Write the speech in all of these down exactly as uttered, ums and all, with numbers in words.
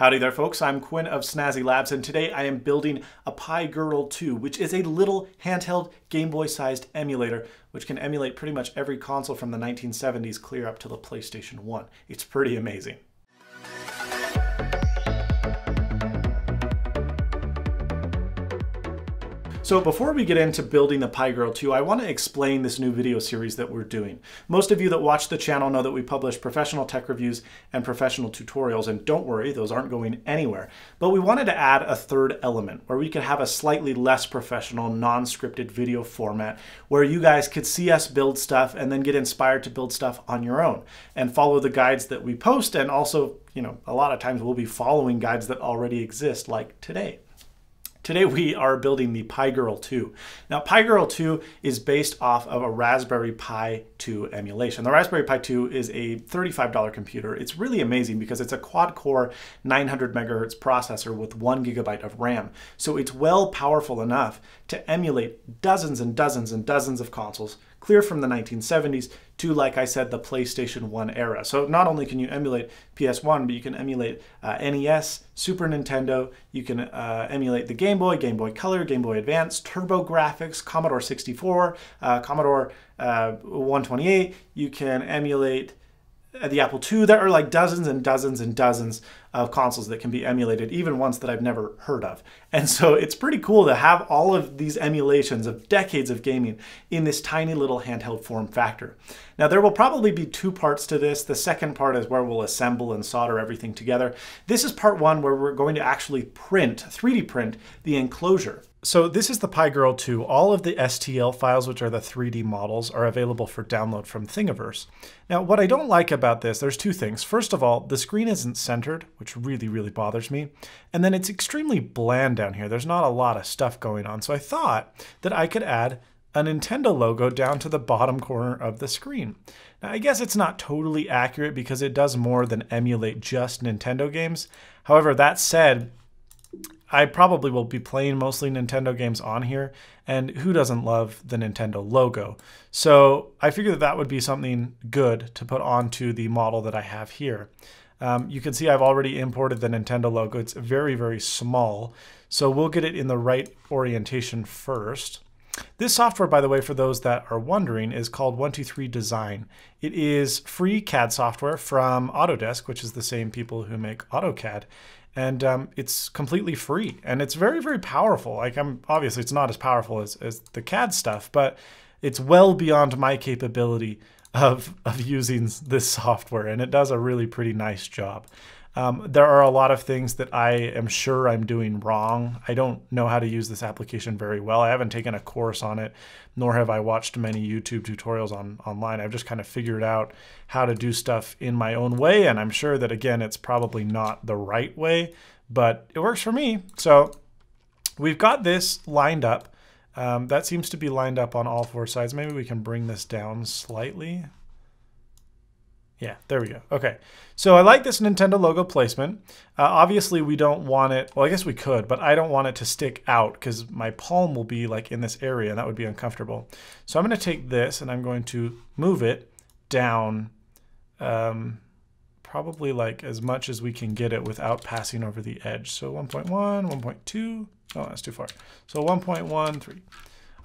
Howdy there, folks. I'm Quinn of Snazzy Labs, and today I am building a PiGRRL two, which is a little handheld Game Boy-sized emulator, which can emulate pretty much every console from the nineteen seventies clear up to the PlayStation one. It's pretty amazing. So before we get into building the PiGRRL two, I want to explain this new video series that we're doing. Most of you that watch the channel know that we publish professional tech reviews and professional tutorials, and don't worry, those aren't going anywhere. But we wanted to add a third element where we could have a slightly less professional, non-scripted video format where you guys could see us build stuff and then get inspired to build stuff on your own and follow the guides that we post, and also, you know, a lot of times we'll be following guides that already exist, like today. Today we are building the PiGRRL two. Now PiGRRL two is based off of a Raspberry Pi two emulation. The Raspberry Pi two is a thirty-five dollar computer. It's really amazing because it's a quad-core nine hundred megahertz processor with one gigabyte of RAM. So it's well powerful enough to emulate dozens and dozens and dozens of consoles, clear from the nineteen seventies to, like I said, the PlayStation one era. So not only can you emulate P S one, but you can emulate uh, N E S, Super Nintendo, you can uh, emulate the Game Boy, Game Boy Color, Game Boy Advance, TurboGrafx, Commodore sixty-four, uh, Commodore uh, one twenty-eight, you can emulate the Apple two. There are like dozens and dozens and dozens of consoles that can be emulated, even ones that I've never heard of. And so it's pretty cool to have all of these emulations of decades of gaming in this tiny little handheld form factor. Now there will probably be two parts to this. The second part is where we'll assemble and solder everything together. This is part one, where we're going to actually print, three D print the enclosure. So this is the PiGRRL two. All of the S T L files, which are the three D models, are available for download from Thingiverse. Now, what I don't like about this, there's two things. First of all, the screen isn't centered, which really, really bothers me. And then it's extremely bland down here. There's not a lot of stuff going on. So I thought that I could add a Nintendo logo down to the bottom corner of the screen. Now, I guess it's not totally accurate because it does more than emulate just Nintendo games. However, that said, I probably will be playing mostly Nintendo games on here, and who doesn't love the Nintendo logo? So I figured that that would be something good to put onto the model that I have here. Um, you can see I've already imported the Nintendo logo. It's very, very small, so we'll get it in the right orientation first. This software, by the way, for those that are wondering, is called one two three Design. It is free C A D software from Autodesk, which is the same people who make AutoCAD. And um, it's completely free, and it's very, very powerful. Like, I'm obviously, it's not as powerful as, as the C A D stuff, but it's well beyond my capability of, of using this software, and it does a really pretty nice job. Um, there are a lot of things that I am sure I'm doing wrong. I don't know how to use this application very well. I haven't taken a course on it, nor have I watched many YouTube tutorials on online. I've just kind of figured out how to do stuff in my own way, and I'm sure that, again, it's probably not the right way, but it works for me. So we've got this lined up. Um, that seems to be lined up on all four sides. Maybe we can bring this down slightly. Yeah, there we go. Okay, so I like this Nintendo logo placement. Uh, obviously, we don't want it, well, I guess we could, but I don't want it to stick out because my palm will be like in this area, and that would be uncomfortable. So I'm gonna take this and I'm going to move it down, um, probably like as much as we can get it without passing over the edge. So one point one, one point two, oh, that's too far. So one point one three.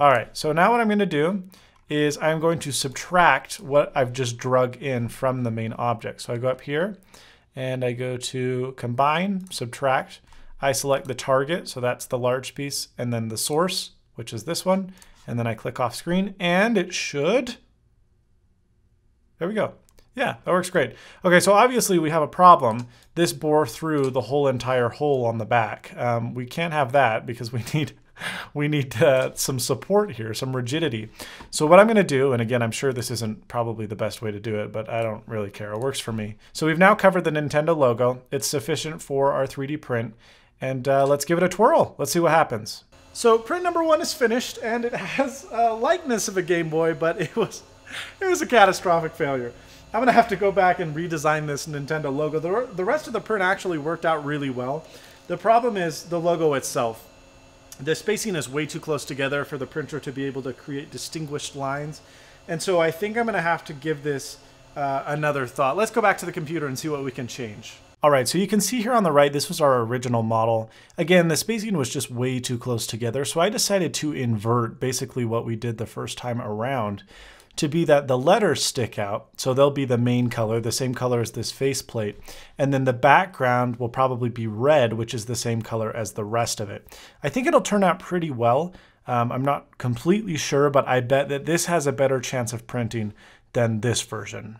All right, so now what I'm gonna do is I'm going to subtract what I've just drug in from the main object. So I go up here and I go to combine, subtract. I select the target, so that's the large piece, and then the source, which is this one. And then I click off screen, and it should, there we go. Yeah, that works great. Okay, so obviously we have a problem. This bore through the whole entire hole on the back. Um, we can't have that because we need We need uh, some support here, some rigidity. So what I'm going to do, and again, I'm sure this isn't probably the best way to do it, but I don't really care. It works for me. So we've now covered the Nintendo logo. It's sufficient for our three D print. And uh, let's give it a twirl. Let's see what happens. So print number one is finished, and it has a likeness of a Game Boy, but it was, it was a catastrophic failure. I'm going to have to go back and redesign this Nintendo logo. The, the rest of the print actually worked out really well. The problem is the logo itself. The spacing is way too close together for the printer to be able to create distinguished lines. And so I think I'm going to have to give this uh, another thought. Let's go back to the computer and see what we can change. All right, so you can see here on the right, this was our original model. Again, the spacing was just way too close together, so I decided to invert basically what we did the first time around to be that the letters stick out, so they'll be the main color, the same color as this faceplate, and then the background will probably be red, which is the same color as the rest of it. I think it'll turn out pretty well. Um, I'm not completely sure, but I bet that this has a better chance of printing than this version.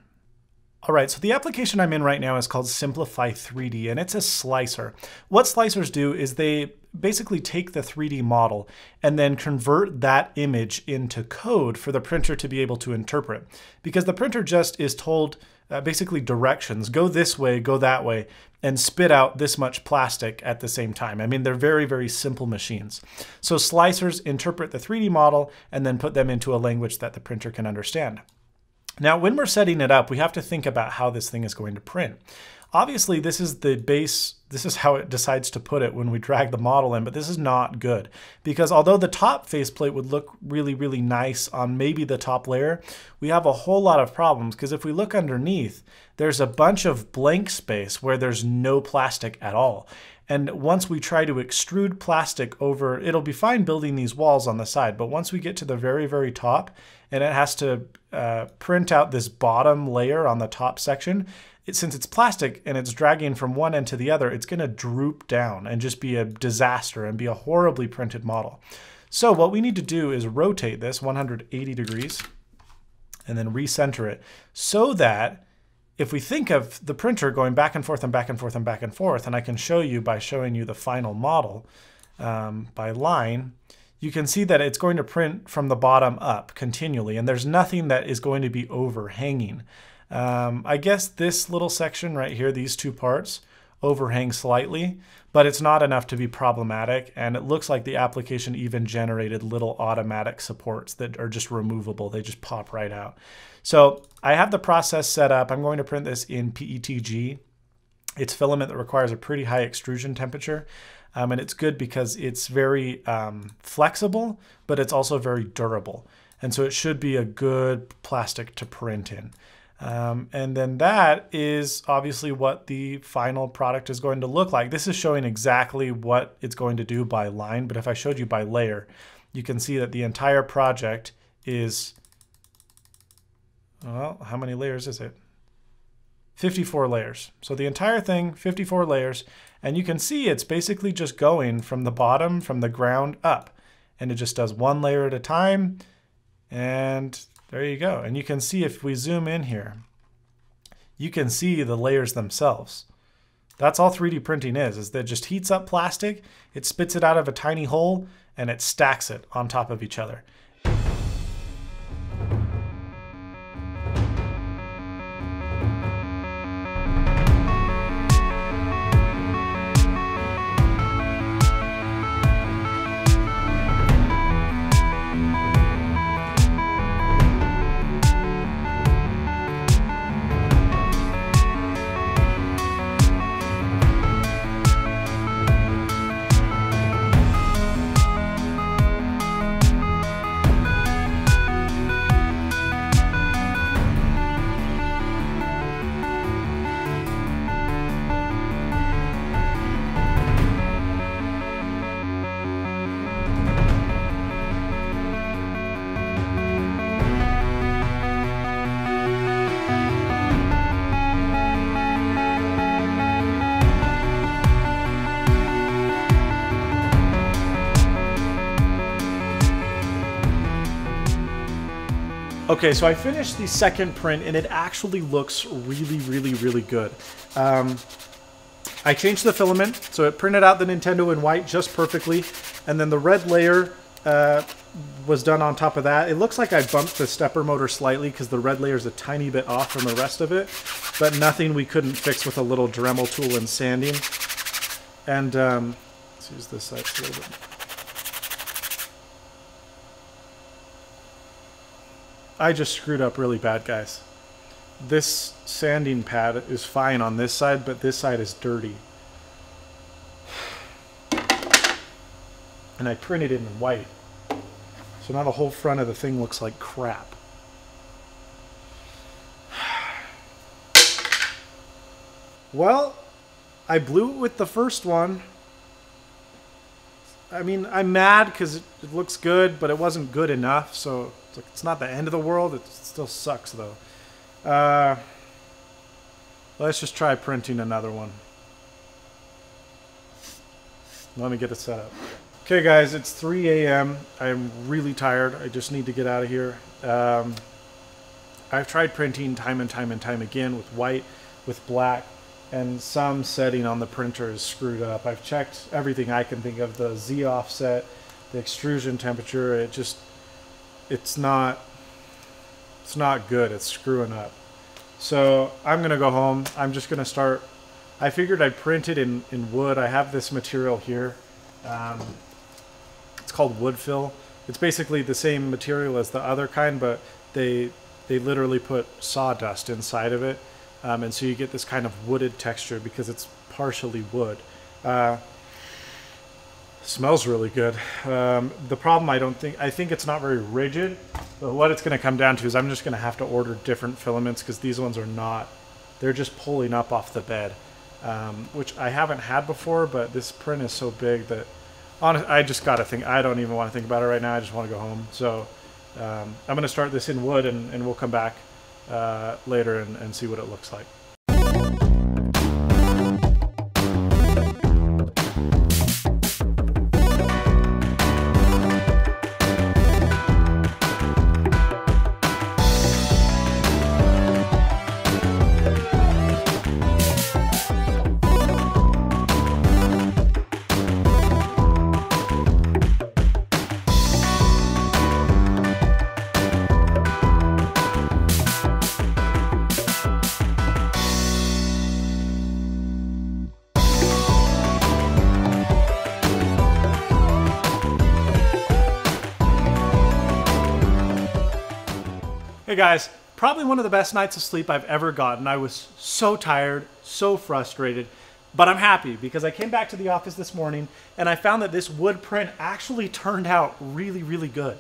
All right, so the application I'm in right now is called Simplify three D, and it's a slicer. What slicers do is they basically take the three D model and then convert that image into code for the printer to be able to interpret. Because the printer just is told uh, basically directions, go this way, go that way, and spit out this much plastic at the same time. I mean, they're very, very simple machines. So slicers interpret the three D model and then put them into a language that the printer can understand. Now, when we're setting it up, we have to think about how this thing is going to print. Obviously, this is the base, this is how it decides to put it when we drag the model in, but this is not good. Because although the top faceplate would look really, really nice on maybe the top layer, we have a whole lot of problems, because if we look underneath, there's a bunch of blank space where there's no plastic at all. And once we try to extrude plastic over, it'll be fine building these walls on the side, but once we get to the very, very top, and it has to uh, print out this bottom layer on the top section, it, since it's plastic and it's dragging from one end to the other, it's gonna droop down and just be a disaster and be a horribly printed model. So what we need to do is rotate this one hundred eighty degrees and then recenter it so that if we think of the printer going back and forth and back and forth and back and forth, and I can show you by showing you the final model um, by line, you can see that it's going to print from the bottom up continually, and there's nothing that is going to be overhanging. Um, I guess this little section right here, these two parts, overhang slightly, but it's not enough to be problematic, and it looks like the application even generated little automatic supports that are just removable. They just pop right out. So I have the process set up. I'm going to print this in P E T G. It's filament that requires a pretty high extrusion temperature, um, and it's good because it's very um, flexible, but it's also very durable, and so it should be a good plastic to print in. Um, and then that is obviously what the final product is going to look like. This is showing exactly what it's going to do by line, but if I showed you by layer, you can see that the entire project is, well, how many layers is it? fifty-four layers. So the entire thing, fifty-four layers, and you can see it's basically just going from the bottom, from the ground up, and it just does one layer at a time, and there you go. And you can see if we zoom in here, you can see the layers themselves. That's all three D printing is, is that it just heats up plastic, it spits it out of a tiny hole, and it stacks it on top of each other. Okay, so I finished the second print, and it actually looks really, really, really good. Um, I changed the filament, so it printed out the Nintendo in white just perfectly, and then the red layer uh, was done on top of that. It looks like I bumped the stepper motor slightly because the red layer is a tiny bit off from the rest of it, but nothing we couldn't fix with a little Dremel tool and sanding. And um, let's use this side a little bit. I just screwed up really bad, guys. This sanding pad is fine on this side, but this side is dirty. And I printed it in white. So now the whole front of the thing looks like crap. Well, I blew it with the first one. I mean, I'm mad because it, it looks good, but it wasn't good enough. So it's, like, it's not the end of the world. It still sucks, though. Uh, let's just try printing another one. Let me get it set up. Okay, guys, it's three A M I'm really tired. I just need to get out of here. Um, I've tried printing time and time and time again with white, with black, and some setting on the printer is screwed up. I've checked everything I can think of, the Z offset, the extrusion temperature. It just, it's not, it's not good. It's screwing up. So I'm gonna go home. I'm just gonna start. I figured I'd print it in, in wood. I have this material here. Um, it's called wood fill. It's basically the same material as the other kind, but they, they literally put sawdust inside of it. Um, and so you get this kind of wooded texture because it's partially wood. Uh, smells really good. Um, the problem, I don't think, I think it's not very rigid, but what it's going to come down to is I'm just going to have to order different filaments because these ones are not, they're just pulling up off the bed, um, which I haven't had before, but this print is so big that honest, I just got to think, I don't even want to think about it right now. I just want to go home. So um, I'm going to start this in wood and, and we'll come back uh later and, and see what it looks like. Hey guys, probably one of the best nights of sleep I've ever gotten. I was so tired, so frustrated, but I'm happy because I came back to the office this morning and I found that this wood print actually turned out really, really good.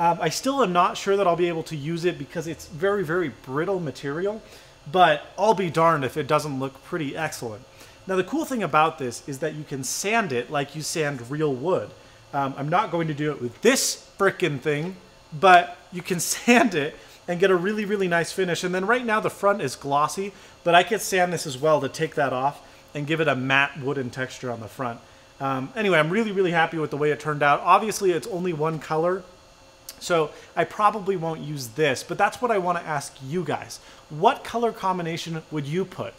Um, I still am not sure that I'll be able to use it because it's very, very brittle material, but I'll be darned if it doesn't look pretty excellent. Now the cool thing about this is that you can sand it like you sand real wood. Um, I'm not going to do it with this frickin' thing, but you can sand it and get a really, really nice finish. And then right now the front is glossy, but I could sand this as well to take that off and give it a matte wooden texture on the front. Um, anyway, I'm really, really happy with the way it turned out. Obviously it's only one color, so I probably won't use this, but that's what I wanna ask you guys. What color combination would you put?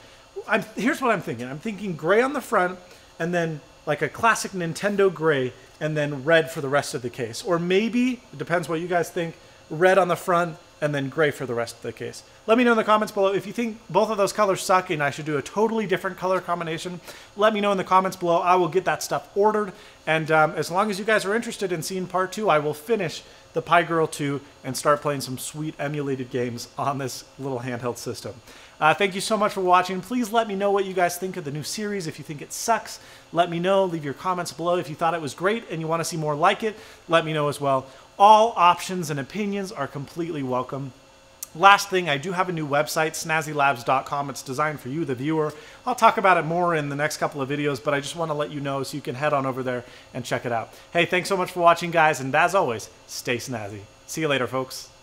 I'm, here's what I'm thinking. I'm thinking gray on the front and then like a classic Nintendo gray and then red for the rest of the case. Or maybe, it depends what you guys think, red on the front and then gray for the rest of the case. Let me know in the comments below if you think both of those colors suck and I should do a totally different color combination. Let me know in the comments below. I will get that stuff ordered. And um, as long as you guys are interested in seeing part two, I will finish the PiGRRL two and start playing some sweet emulated games on this little handheld system. Uh, thank you so much for watching. Please let me know what you guys think of the new series. If you think it sucks, let me know. Leave your comments below. If you thought it was great and you want to see more like it, let me know as well. All options and opinions are completely welcome. Last thing, I do have a new website, snazzy labs dot com. It's designed for you, the viewer. I'll talk about it more in the next couple of videos, but I just want to let you know so you can head on over there and check it out. Hey, thanks so much for watching, guys, and as always, stay snazzy. See you later, folks.